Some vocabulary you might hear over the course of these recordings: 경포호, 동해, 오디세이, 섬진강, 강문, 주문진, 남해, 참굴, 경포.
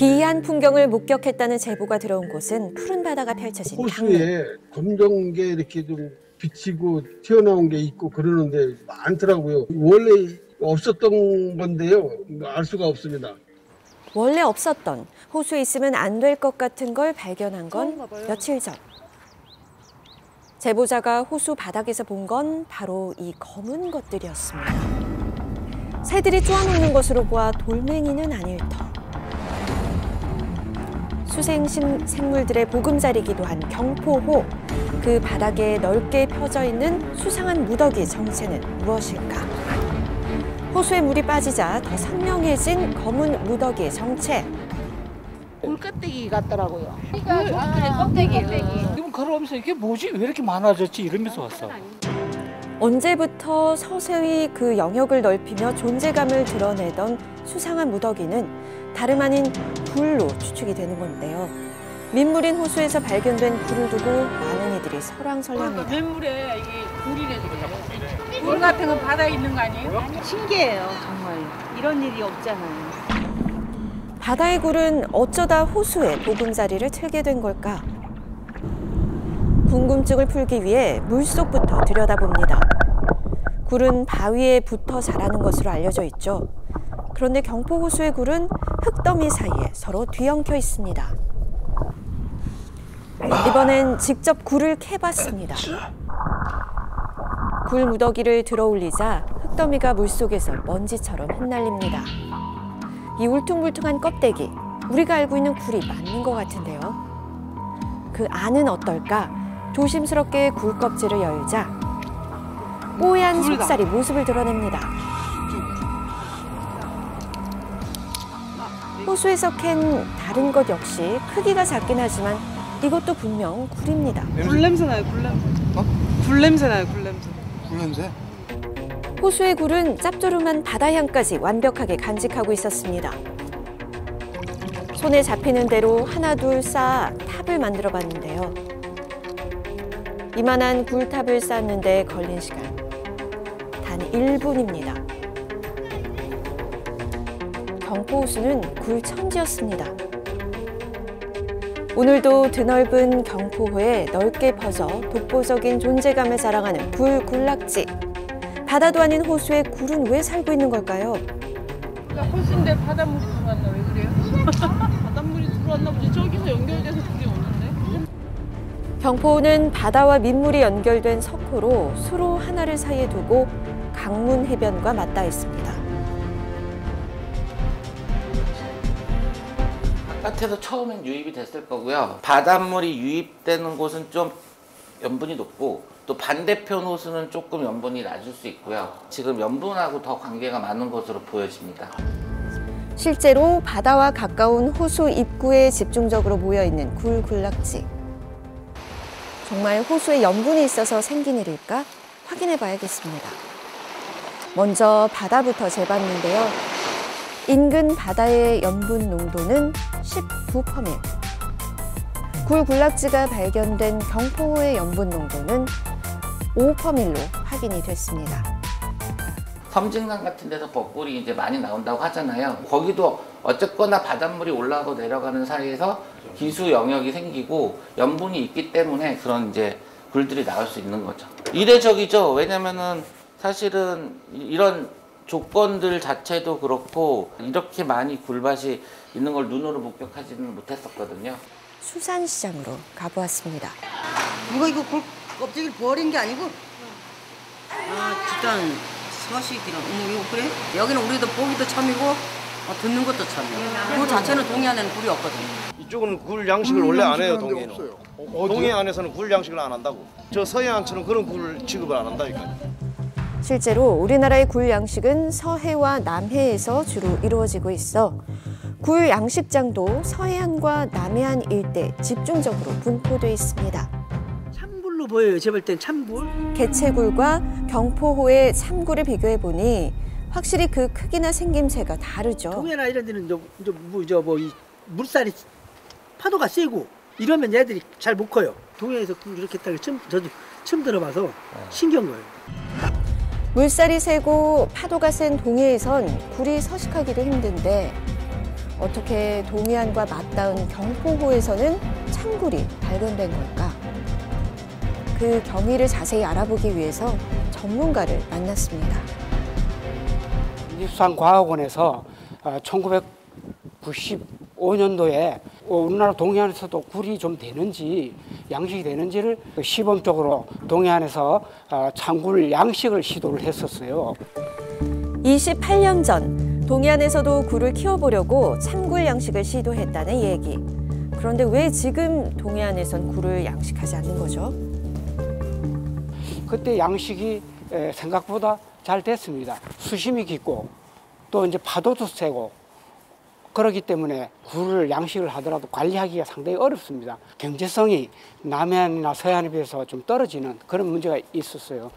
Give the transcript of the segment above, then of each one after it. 기이한 풍경을 목격했다는 제보가 들어온 곳은 푸른 바다가 펼쳐진 호수에 검정 게 이렇게 좀 비치고 튀어나온 게 있고 그러는데 많더라고요. 원래 없었던 건데요. 알 수가 없습니다. 원래 없었던, 호수에 있으면 안 될 것 같은 걸 발견한 건 며칠 전. 제보자가 호수 바닥에서 본 건 바로 이 검은 것들이었습니다. 새들이 쪼아먹는 것으로 보아 돌멩이는 아닐 터. 수생 생물들의 보금자리이기도 한 경포호. 그 바닥에 넓게 펴져 있는 수상한 무더기 정체는 무엇일까? 호수에 물이 빠지자 더 선명해진 검은 무더기의 정체. 물껍데기 같더라고요. 껍데기. 지금 걸어오면서 이게 뭐지? 왜 이렇게 많아졌지? 이러면서 왔어. 언제부터 서서히 그 영역을 넓히며 존재감을 드러내던 수상한 무더기는 다름 아닌 굴로 추측이 되는 건데요. 민물인 호수에서 발견된 굴을 두고 많은 이들이 설왕설래합니다. 그러니까 민물에 이게 굴이래 지금. 물 같은 건 바다에 있는 거 아니에요? 신기해요, 정말. 이런 일이 없잖아요. 바다의 굴은 어쩌다 호수에 보금자리를 틀게 된 걸까? 궁금증을 풀기 위해 물속부터 들여다봅니다. 굴은 바위에 붙어 자라는 것으로 알려져 있죠. 그런데 경포호수의 굴은 흙더미 사이에 서로 뒤엉켜 있습니다. 이번엔 직접 굴을 캐봤습니다. 굴 무더기를 들어올리자 흙더미가 물속에서 먼지처럼 흩날립니다. 이 울퉁불퉁한 껍데기, 우리가 알고 있는 굴이 맞는 것 같은데요. 그 안은 어떨까? 조심스럽게 굴 껍질을 열자 뽀얀 속살이 모습을 드러냅니다. 호수에서 캔 다른 것 역시 크기가 작긴 하지만 이것도 분명 굴입니다. 굴 냄새 나요, 굴 냄새. 어? 굴 냄새 나요, 굴 냄새. 굴냄새? 호수의 굴은 짭조름한 바다향까지 완벽하게 간직하고 있었습니다. 손에 잡히는 대로 하나 둘 쌓아 탑을 만들어 봤는데요. 이만한 굴탑을 쌓는데 걸린 시간 단 1분입니다. 경포호수는 굴 천지였습니다. 오늘도 드넓은 경포호에 넓게 퍼져 독보적인 존재감을 자랑하는 굴 군락지. 바다도 아닌 호수에 굴은 왜 살고 있는 걸까요? 호수인데 바닷물이 들어왔나 왜 그래요? 바닷물이 들어왔나 보지. 저기서 연결돼서 그게 오는데. 경포호는 바다와 민물이 연결된 석호로 수로 하나를 사이에 두고 강문 해변과 맞닿아 있습니다. 바깥에서 처음엔 유입이 됐을 거고요. 바닷물이 유입되는 곳은 좀 염분이 높고 또 반대편 호수는 조금 염분이 낮을 수 있고요. 지금 염분하고 더 관계가 많은 것으로 보여집니다. 실제로 바다와 가까운 호수 입구에 집중적으로 모여있는 굴 군락지. 정말 호수에 염분이 있어서 생긴 일일까? 확인해봐야겠습니다. 먼저 바다부터 재봤는데요. 인근 바다의 염분 농도는 19 ppm. 굴 군락지가 발견된 경포호의 염분 농도는 5 ppm로 확인이 됐습니다. 섬진강 같은 데서 벚꿀이 이제 많이 나온다고 하잖아요. 거기도 어쨌거나 바닷물이 올라가고 내려가는 사이에서 기수 영역이 생기고 염분이 있기 때문에 그런 이제 굴들이 나올 수 있는 거죠. 이례적이죠. 왜냐면은 사실은 이런 조건들 자체도 그렇고 이렇게 많이 굴밭이 있는 걸 눈으로 목격하지는 못했었거든요. 수산시장으로 가보았습니다. 이거 굴 껍질을 버린 게 아니고? 일단 서식이랑 이거 그래? 여기는 우리도 보기도 참이고 듣는 것도 참이야. 굴 자체는 동해 안에는 굴이 없거든요. 이쪽은 굴 양식을 원래 안 해요, 동해는. 동해 안에서는 굴 양식을 안 한다고. 저 서해안처럼 그런 굴 취급을 안 한다니까요. 실제로 우리나라의 굴 양식은 서해와 남해에서 주로 이루어지고 있어 굴 양식장도 서해안과 남해안 일대 집중적으로 분포돼 있습니다. 참굴로 보여요. 제가 볼 땐 참굴. 개체굴과 경포호의 참굴을 비교해보니 확실히 그 크기나 생김새가 다르죠. 동해나 이런 데는 이 물살이 파도가 세고 이러면 얘들이 잘 못 커요. 동해에서 굴 이렇게 했다는 게 저도 처음 들어봐서 신기한 거예요. 물살이 세고 파도가 센 동해에선 굴이 서식하기도 힘든데 어떻게 동해안과 맞닿은 경포호에서는 참굴이 발견된 걸까? 그 경위를 자세히 알아보기 위해서 전문가를 만났습니다. 일산과학원에서 1995년도에 우리나라 동해안에서도 굴이 좀 되는지 양식이 되는지를 시범적으로 동해안에서 참굴 양식을 시도를 했었어요. 28년 전 동해안에서도 굴을 키워보려고 참굴 양식을 시도했다는 얘기. 그런데 왜 지금 동해안에선 굴을 양식하지 않는 거죠? 그때 양식이 생각보다 잘 됐습니다. 수심이 깊고 또 이제 파도도 세고 그렇기 때문에 굴을 양식을 하더라도 관리하기가 상당히 어렵습니다. 경제성이 남해안이나 서해안에 비해서 좀 떨어지는 그런 문제가 있었어요.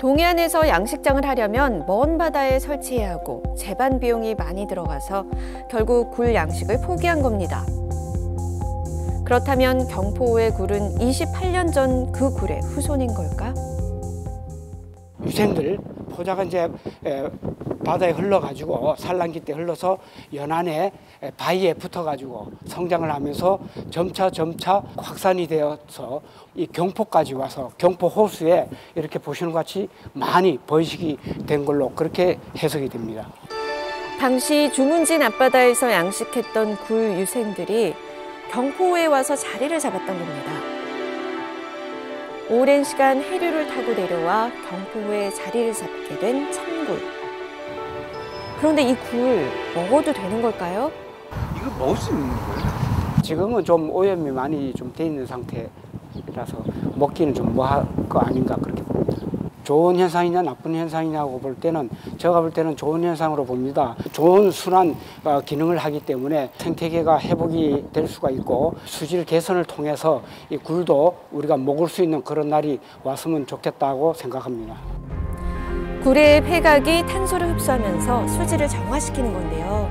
동해안에서 양식장을 하려면 먼 바다에 설치해야 하고 재반 비용이 많이 들어가서 결국 굴 양식을 포기한 겁니다. 그렇다면 경포호의 굴은 28년 전 그 굴의 후손인 걸까? 유생들, 포자가 이제 바다에 흘러가지고 산란기 때 흘러서 연안에 바위에 붙어가지고 성장을 하면서 점차 확산이 되어서 이 경포까지 와서 경포 호수에 이렇게 보시는 것 같이 많이 번식이 된 걸로 그렇게 해석이 됩니다. 당시 주문진 앞바다에서 양식했던 굴 유생들이 경포호에 와서 자리를 잡았던 겁니다. 오랜 시간 해류를 타고 내려와 경포호에 자리를 잡게 된 참굴. 그런데 이 굴 먹어도 되는 걸까요? 이거 먹을 수 있는 거예요? 지금은 좀 오염이 많이 좀 돼 있는 상태라서 먹기는 좀 뭐할 거 아닌가 그렇게 봅니다. 좋은 현상이냐 나쁜 현상이냐고 볼 때는 제가 볼 때는 좋은 현상으로 봅니다. 좋은 순환 기능을 하기 때문에 생태계가 회복이 될 수가 있고 수질 개선을 통해서 이 굴도 우리가 먹을 수 있는 그런 날이 왔으면 좋겠다고 생각합니다. 굴의 폐각이 탄소를 흡수하면서 수질을 정화시키는 건데요.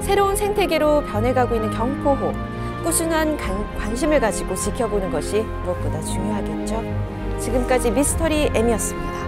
새로운 생태계로 변해가고 있는 경포호. 꾸준한 관심을 가지고 지켜보는 것이 무엇보다 중요하겠죠. 지금까지 미스터리 M이었습니다.